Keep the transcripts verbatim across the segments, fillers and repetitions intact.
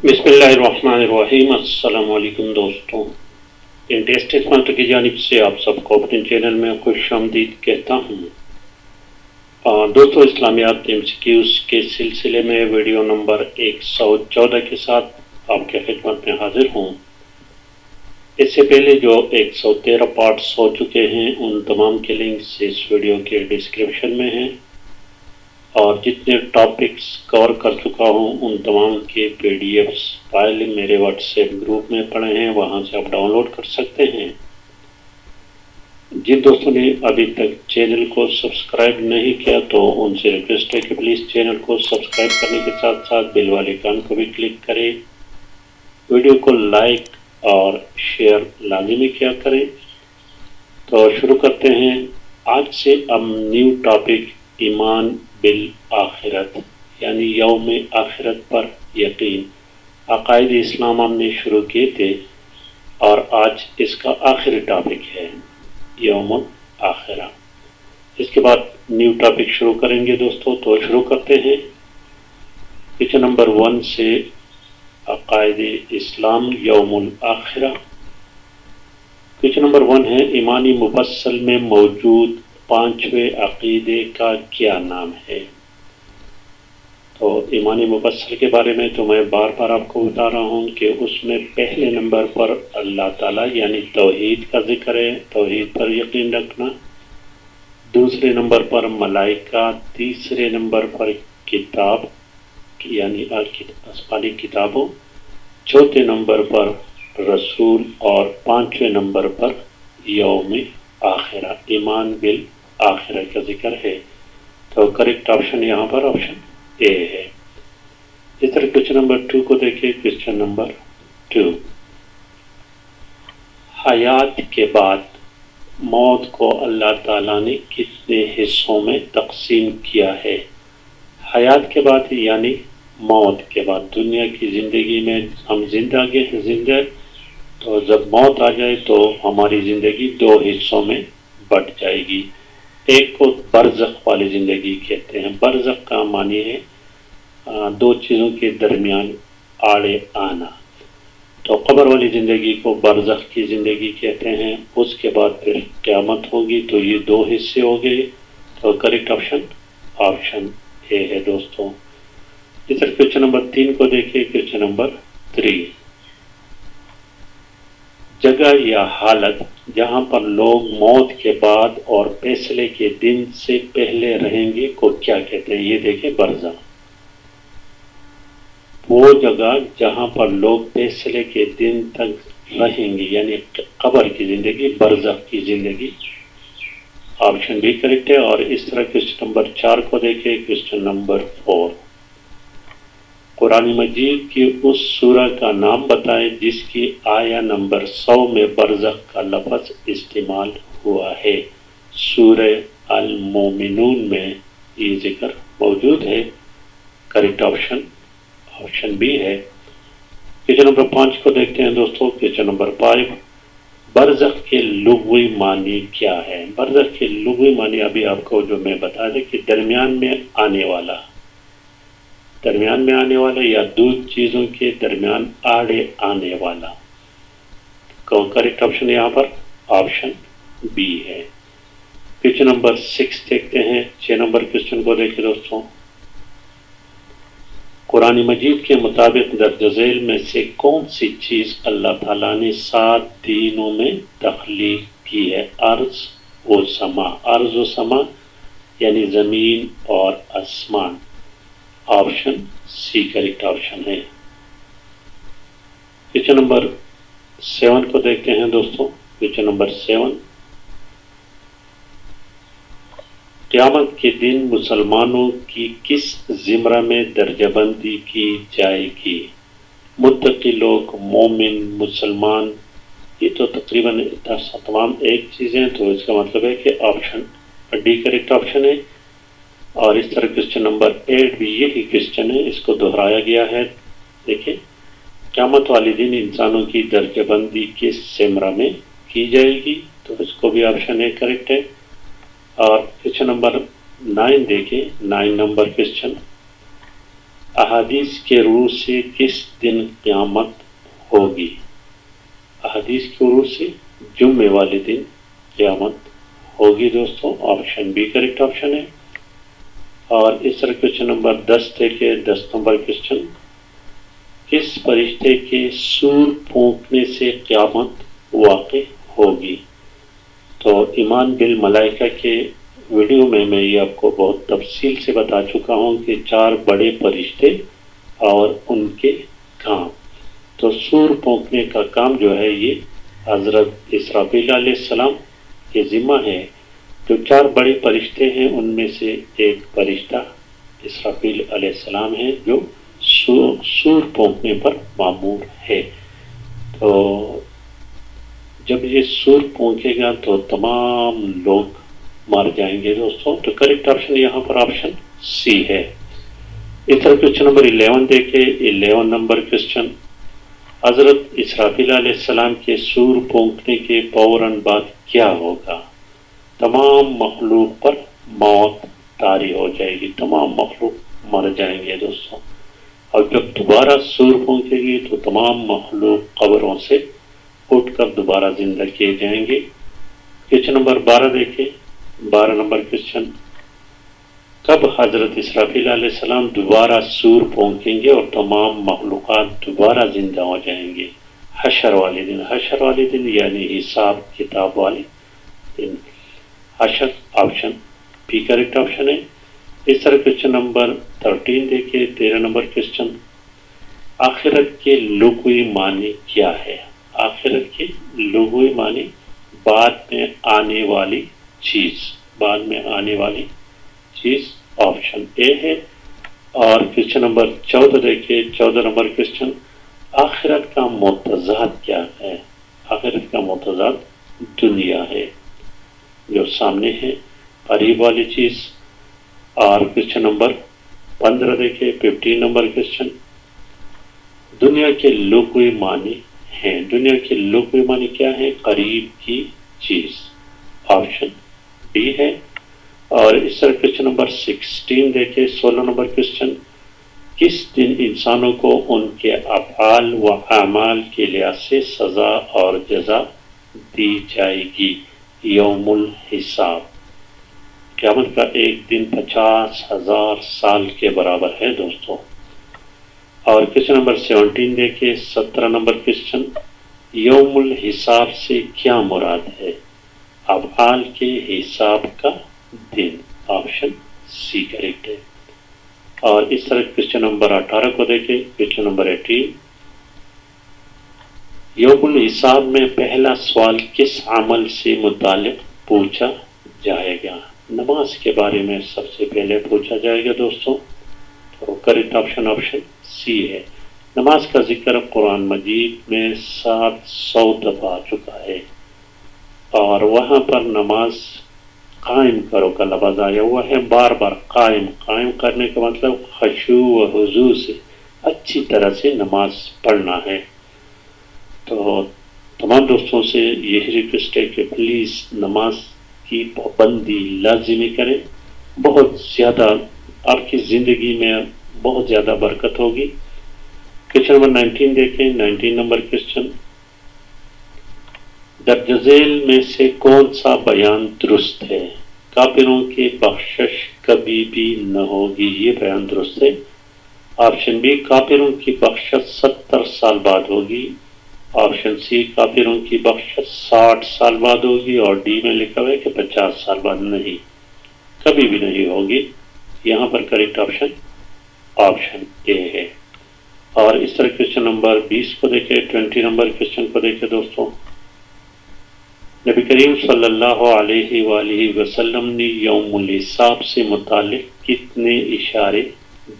बिस्मिल्लाहिर्रहमानिर्रहीम। अस्सलाम वालेकुम दोस्तों, एनटीएस टेस्ट मास्टर की जानिब से आप सबको अपने चैनल में खुश आमदीद कहता हूँ। दोस्तों, इस्लामियात एमसीक्यूज़ के सिलसिले में वीडियो नंबर एक सौ चौदह के साथ आपके खिदमत में हाजिर हूँ। इससे पहले जो एक सौ तेरह पार्ट्स हो चुके हैं उन तमाम के लिंक्स इस वीडियो के डिस्क्रिप्शन में हैं, और जितने टॉपिक्स कवर कर चुका हूं उन तमाम के पीडीएफ्स फाइल मेरे व्हाट्सएप ग्रुप में पड़े हैं, वहां से आप डाउनलोड कर सकते हैं। जिन दोस्तों ने अभी तक चैनल को सब्सक्राइब नहीं किया तो उनसे रिक्वेस्ट है कि प्लीज़ चैनल को सब्सक्राइब करने के साथ साथ बेल वाले आइकन को भी क्लिक करें। वीडियो को लाइक और शेयर लाजिमी किया करें। तो शुरू करते हैं। आज से हम न्यू टॉपिक ईमान बिल आखिरत यानी यौम आखिरत पर यकीन, अकाइद इस्लाम हमने शुरू किए थे और आज इसका आखिरी टॉपिक है यौम आखिरा। इसके बाद न्यू टॉपिक शुरू करेंगे दोस्तों। तो शुरू करते हैं पिक्चर नंबर वन से, अकाइद इस्लाम यौमुल आखिरा। क्वेश्चन नंबर वन है, ईमानी मुफस्सल में मौजूद पांचवें अकीदे का क्या नाम है। तो ईमानी मुफस्सल के बारे में तो मैं बार बार आपको बता रहा हूँ कि उसमें पहले नंबर पर अल्लाह ताला यानी तौहीद का जिक्र है, तौहीद पर यकीन रखना। दूसरे नंबर पर मलाइका, तीसरे नंबर पर किताब यानी आसमानी किताबों, चौथे नंबर पर रसूल और पांचवें नंबर पर यौम आखिरा, ईमान बिल आखिरा का जिक्र है। तो करेक्ट ऑप्शन यहाँ पर ऑप्शन ए है। इस तरह क्वेश्चन नंबर टू को देखिए। क्वेश्चन नंबर टू, हयात के बाद मौत को अल्लाह ताला ने कितने हिस्सों में तकसीम किया है। हयात के बाद यानी मौत के बाद, दुनिया की ज़िंदगी में हम जिंदा गए जिंदा, तो जब मौत आ जाए तो हमारी ज़िंदगी दो हिस्सों में बट जाएगी। एक को बरज़ख वाली ज़िंदगी कहते हैं। बरज़ख का मानी है दो चीज़ों के दरमियान आड़े आना। तो कब्र वाली ज़िंदगी को बरज़ख की ज़िंदगी कहते हैं। उसके बाद फिर क़यामत होगी। तो ये दो हिस्से हो गए। तो करेक्ट ऑप्शन ऑप्शन ये है दोस्तों। इधर क्वेश्चन नंबर तीन को देखिए। क्वेश्चन नंबर थ्री, जगह या हालत जहां पर लोग मौत के बाद और फैसले के दिन से पहले रहेंगे को क्या कहते हैं। ये देखिए बरज़ख, वो जगह जहां पर लोग फैसले के दिन तक रहेंगे यानी कब्र की जिंदगी, बरज़ख की जिंदगी। ऑप्शन भी करेक्ट है। और इस तरह क्वेश्चन नंबर चार को देखिए। क्वेश्चन नंबर फोर, कुरान मजीद की उस सूरह का नाम बताएं जिसकी आया नंबर सौ में बरज़ख का लफ्ज़ इस्तेमाल हुआ है। सूरह अल मोमिनून में ये जिक्र मौजूद है। करेक्ट ऑप्शन ऑप्शन बी है। क्वेश्चन नंबर पाँच को देखते हैं दोस्तों। क्वेश्चन नंबर फाइव, बरज़ख के लुग़वी मानी क्या है। बरज़ख के लुग़वी मानी अभी आपको जो मैं बता दें कि दरमियान में आने वाला, दरमियान में आने वाला या दो चीज़ों के दरमियान आड़े आने वाला। तो करेक्ट ऑप्शन यहाँ पर ऑप्शन बी है। क्वेश्चन नंबर सिक्स देखते हैं। छः नंबर क्वेश्चन को देखिए दोस्तों, कुरान मजीद के मुताबिक दर्जैल में से कौन सी चीज़ अल्लाह ताला ने सात दिनों में तख्लीक की है। अर्ज व समा, अर्ज व समा यानी ज़मीन और आसमान। ऑप्शन सी करेक्ट ऑप्शन है। क्वेश्चन नंबर सेवन को देखते हैं दोस्तों। क्वेश्चन नंबर सेवन, क़यामत के दिन मुसलमानों की किस ज़िम्रा में दर्जाबंदी की जाएगी। मुत्तकी लोग, मोमिन, मुसलमान, ये तो तकरीबन तमाम एक चीज़ें। तो इसका मतलब है कि ऑप्शन डी करेक्ट ऑप्शन है। और इस तरह क्वेश्चन नंबर एट भी यही क्वेश्चन है, इसको दोहराया गया है। देखिए, क़यामत वाले दिन इंसानों की दर्जाबंदी किस ज़िम्रा में की जाएगी। तो इसको भी ऑप्शन ए करेक्ट है। और क्वेश्चन नंबर नाइन देखें। नाइन नंबर क्वेश्चन, अहादीस के रूह से किस दिन क़यामत होगी? अहादीस के रूह से जुम्मे वाले दिन क़यामत होगी। दोस्तों ऑप्शन बी करेक्ट ऑप्शन है। और इस तरह क्वेश्चन नंबर दस थे के दस नंबर क्वेश्चन, किस फरिश्ते के सूर फूंकने से क़यामत वाक़ई होगी? तो ईमान बिल मलाइका के वीडियो में मैं ये आपको बहुत तफसील से बता चुका हूँ कि चार बड़े फरिश्ते और उनके काम। तो सूर पोंकने का काम जो है ये हज़रत इसराफील अलैहिस्सलाम के ज़िम्मा है। जो चार बड़े फरिश्ते हैं उनमें से एक फरिश्ता इसराफील अलैहिस्सलाम है जो सूर सूर पोंकने पर मामूर है। तो जब ये सूर पोंकेगा तो तमाम लोग मार जाएंगे दोस्तों। तो करेक्ट ऑप्शन यहाँ पर ऑप्शन सी है। इस तरह क्वेश्चन नंबर इलेवन देखे। इलेवन नंबर क्वेश्चन, हजरत इसराफील अलैहिस्सलाम के सूर पोंखने के फौरन बाद क्या होगा? तमाम मखलूक पर मौत तारी हो जाएगी, तमाम मखलूक मर जाएंगे दोस्तों। और जब दोबारा सूर पोंखेगी तो तमाम मखलूक कब्रों से उठकर दोबारा जिंदा किए जाएंगे। क्वेश्चन नंबर बारह देखे। बारह नंबर क्वेश्चन, कब हजरत इसराफील अलैहिस्सलाम दोबारा सूर पोंखेंगे और तमाम मखलूक़ात दोबारा जिंदा हो जाएंगे? हशर वाले दिन। हशर वाले दिन यानी हिसाब किताब वाले दिन। हशर ऑप्शन भी करेक्ट ऑप्शन है। इस तरह क्वेश्चन नंबर थर्टीन देखे। तेरह नंबर क्वेश्चन, आखिरत के लुग़वी माने क्या है? आखिरत के लुग़वी माने बाद में आने वाली चीज, बाद में आने वाली चीज ऑप्शन ए है। और क्वेश्चन नंबर चौदह देखिए। चौदह नंबर क्वेश्चन, आखिरत का मुतजाद क्या है? आखिरत का मुतजाद दुनिया है जो सामने है, करीब वाली चीज। और क्वेश्चन नंबर पंद्रह देखिए। फिफ्टीन नंबर क्वेश्चन, दुनिया के लुग़वी माने हैं। दुनिया के लुग़वी माने क्या है? करीब की चीज ऑप्शन बी है। और इस तरह क्वेश्चन नंबर सोलह देखे। सोलह नंबर क्वेश्चन, किस दिन इंसानों को उनके अफ़आल व आमाल के लिहाज से सज़ा और जज़ा दी जाएगी? यौमुल हिसाब। क़यामत का एक दिन पचास हज़ार साल के बराबर है दोस्तों। और क्वेश्चन नंबर सत्रह देखे। सत्रह नंबर क्वेश्चन, यौमुल हिसाब से क्या मुराद है? अफ़आल के हिसाब का दिन ऑप्शन सी करेक्ट है। और इस तरह क्वेश्चन नंबर अठारह को देखें। क्वेश्चन नंबर अठारह, यौमुल हिसाब में पहला सवाल किस अमल से मुतालिक पूछा जाएगा? नमाज के बारे में सबसे पहले पूछा जाएगा दोस्तों। तो करेक्ट ऑप्शन ऑप्शन सी है। नमाज का जिक्र कुरान मजीद में सात सौ दफा आ चुका है और वहाँ पर नमाज कायम करो का लफ्ज़ आया हुआ है बार बार। कायम कायम करने का मतलब खशू व हुजू से अच्छी तरह से नमाज पढ़ना है। तो तमाम दोस्तों से यही रिक्वेस्ट है कि प्लीज़ नमाज की पाबंदी लाजिमी करें। बहुत ज़्यादा आपकी ज़िंदगी में बहुत ज़्यादा बरकत होगी। क्वेश्चन नंबर नाइनटीन देखें। नाइनटीन नंबर क्वेश्चन, दर्ज ज़ैल में से कौन सा बयान दुरुस्त है? काफिरों की बख्शिश कभी भी न होगी, ये बयान दुरुस्त है। ऑप्शन बी, काफिरों की बख्शिश सत्तर साल बाद होगी। ऑप्शन सी, काफिरों की बख्शिश साठ साल बाद होगी। और डी में लिखा हुआ है कि पचास साल बाद नहीं, कभी भी नहीं होगी। यहाँ पर करेक्ट ऑप्शन ऑप्शन ए है। और इस तरह क्वेश्चन नंबर बीस को देखें। ट्वेंटी नंबर क्वेश्चन को देखें दोस्तों, नबी करीम सल्लल्लाहु अलैहि वालैहि वसल्लम ने यौमुल हिसाब से मुतालिक कितने इशारे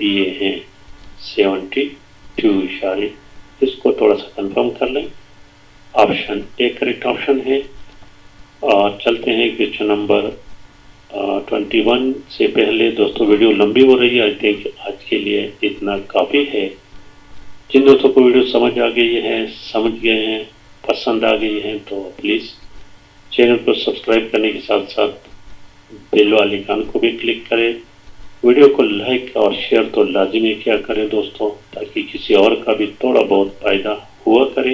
दिए हैं? बहत्तर इशारे। इसको थोड़ा सा कंफर्म कर लें। ऑप्शन ए करेक्ट ऑप्शन है। और चलते हैं क्वेश्चन नंबर इक्कीस से पहले दोस्तों वीडियो लंबी हो रही है। आई थिंक आज के लिए इतना काफ़ी है। जिन दोस्तों को वीडियो समझ आ गई है, समझ गए हैं, पसंद आ गई है, तो प्लीज़ चैनल को सब्सक्राइब करने के साथ साथ बेल वाले आइकन को भी क्लिक करें वीडियो को लाइक और शेयर तो लाजिमी किया करें दोस्तों, ताकि किसी और का भी थोड़ा बहुत फ़ायदा हुआ करे।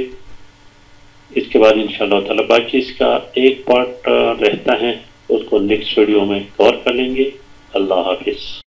इसके बाद इंशाअल्लाह ताला बाकी इसका एक पार्ट रहता है, उसको नेक्स्ट वीडियो में कवर कर लेंगे। अल्लाह हाफिज़।